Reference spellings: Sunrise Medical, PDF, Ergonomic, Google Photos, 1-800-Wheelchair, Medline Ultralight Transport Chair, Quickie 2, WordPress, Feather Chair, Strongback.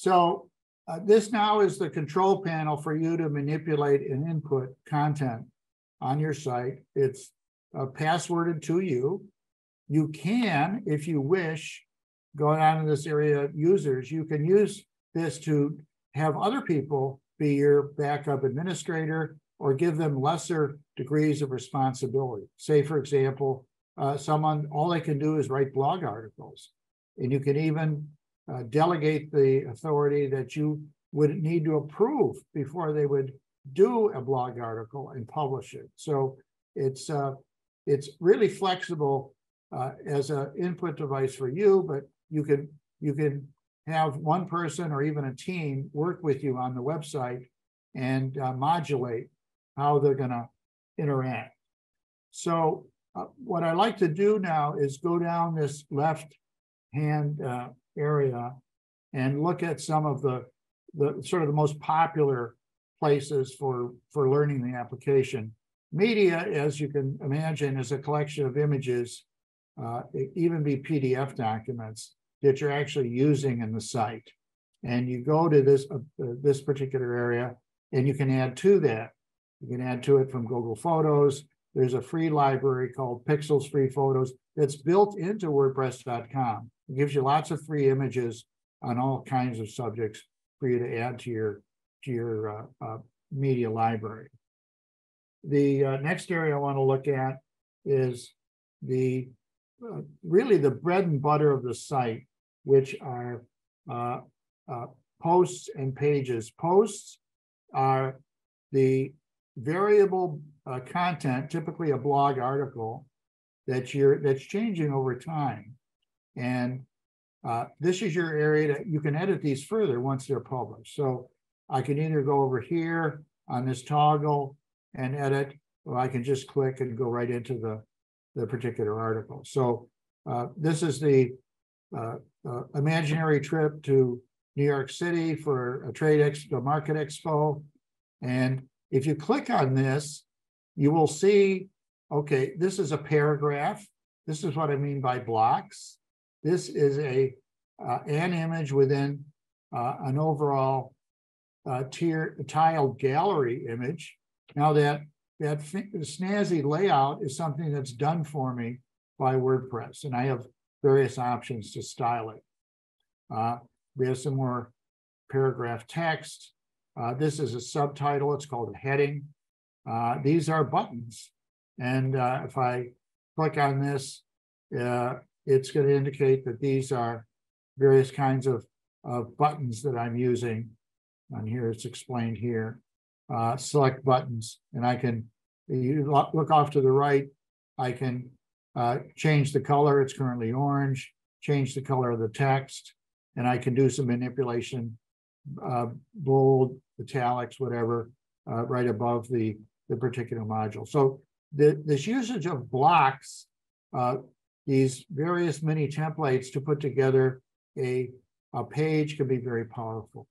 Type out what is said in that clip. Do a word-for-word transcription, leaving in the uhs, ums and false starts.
So uh, this now is the control panel for you to manipulate and input content on your site. It's uh, passworded to you. You can, if you wish, going on in this area of users, you can use this to have other people be your backup administrator or give them lesser degrees of responsibility. Say, for example, uh, someone, all they can do is write blog articles. And you can even uh, delegate the authority that you would need to approve before they would do a blog article and publish it. So it's, uh, it's really flexible uh, as an input device for you, but you can, you can have one person or even a team work with you on the website and uh, modulate how they're going to interact. So uh, what I like to do now is go down this left-hand uh, area and look at some of the, the sort of the most popular places for, for learning the application. Media, as you can imagine, is a collection of images, uh, even be P D F documents that you're actually using in the site. And you go to this, uh, this particular area, and you can add to that. You can add to it from Google Photos. There's a free library called Pixels Free Photos that's built into WordPress dot com. It gives you lots of free images on all kinds of subjects for you to add to your, to your uh, uh, media library. The uh, next area I want to look at is the uh, really the bread and butter of the site, which are uh, uh, posts and pages. Posts are the variable uh, content, typically a blog article, that you're that's changing over time, and uh, this is your area that you can edit these further once they're published. So I can either go over here on this toggle and edit, or I can just click and go right into the the particular article. So uh, this is the uh, uh, imaginary trip to New York City for a trade expo, a market expo, and if you click on this, you will see, okay, this is a paragraph. This is what I mean by blocks. This is a uh, an image within uh, an overall uh, tier, tiled gallery image. Now that, that snazzy layout is something that's done for me by WordPress, and I have various options to style it. Uh, we have some more paragraph text. Uh, this is a subtitle. It's called a heading. Uh, these are buttons. And uh, if I click on this, uh, it's going to indicate that these are various kinds of, of buttons that I'm using. And here it's explained here. Uh, select buttons. And I can, you look off to the right, I can uh, change the color. It's currently orange. Change the color of the text. And I can do some manipulation. Uh, bold, italics, whatever, uh, right above the, the particular module. So the, this usage of blocks, uh, these various mini templates to put together a, a page, can be very powerful.